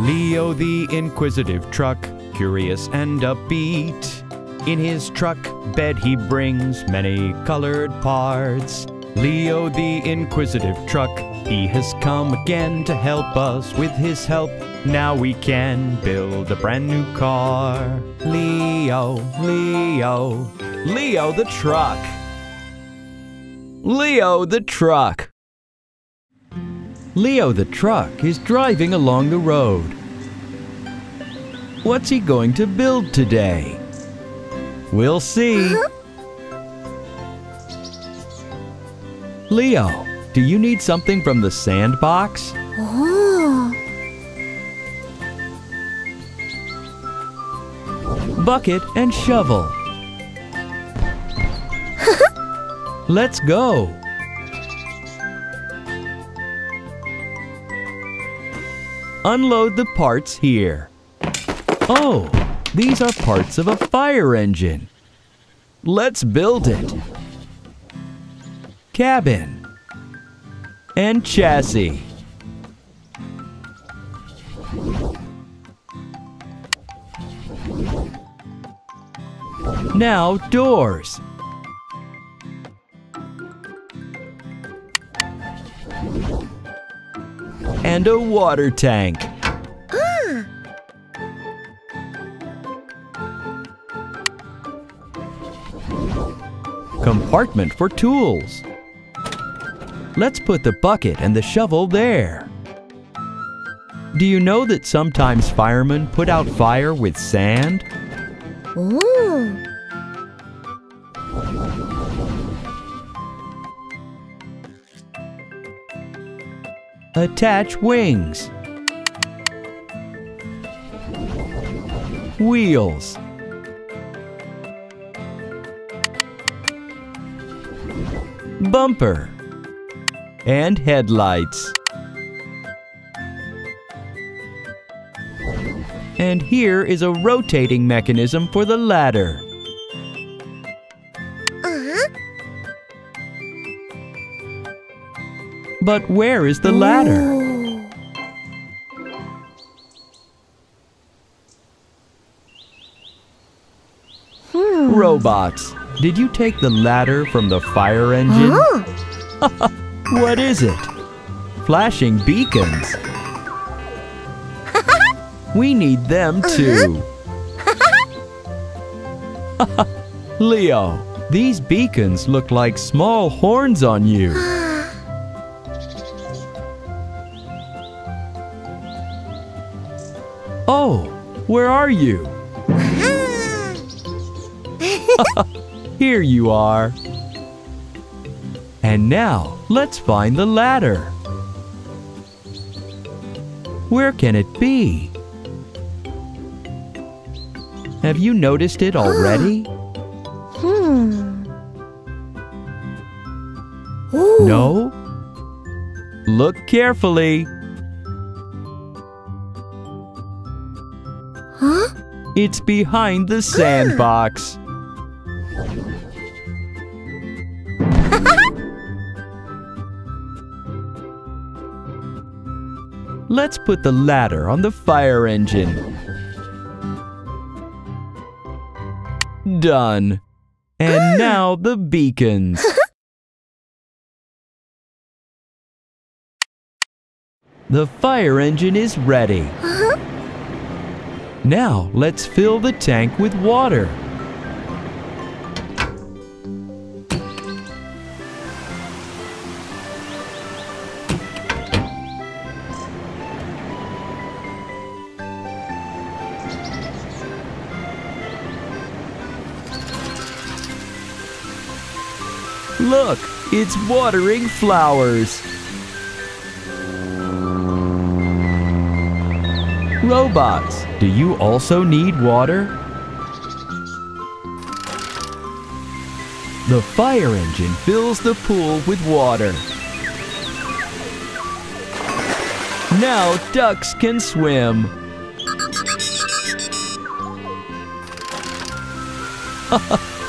Leo the inquisitive truck, curious and upbeat. In his truck bed he brings many colored parts. Leo the inquisitive truck, he has come again to help us. With his help, now we can build a brand new car. Leo, Leo, Leo the truck. Leo the truck. Leo the truck is driving along the road. What's he going to build today? We'll see. Leo, do you need something from the sandbox? Oh. Bucket and shovel. Let's go. Unload the parts here. Oh, these are parts of a fire engine. Let's build it. Cabin and chassis. Now doors. And a water tank. Compartment for tools. Let's put the bucket and the shovel there. Do you know that sometimes firemen put out fire with sand? Ooh. Attach wings. Wheels. Bumper. And headlights. And here is a rotating mechanism for the ladder. But where is the ladder? Ooh. Robots, did you take the ladder from the fire engine? Oh. What is it? Flashing beacons. We need them too. Leo, these beacons look like small horns on you. Oh, where are you? Here you are. And now, let's find the ladder. Where can it be? Have you noticed it already? No? Look carefully. Huh? It's behind the sandbox. Let's put the ladder on the fire engine. Done. And now the beacons. The fire engine is ready. Now let's fill the tank with water. Look, it's watering flowers. Robots, do you also need water? The fire engine fills the pool with water. Now ducks can swim.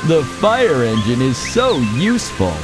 The fire engine is so useful.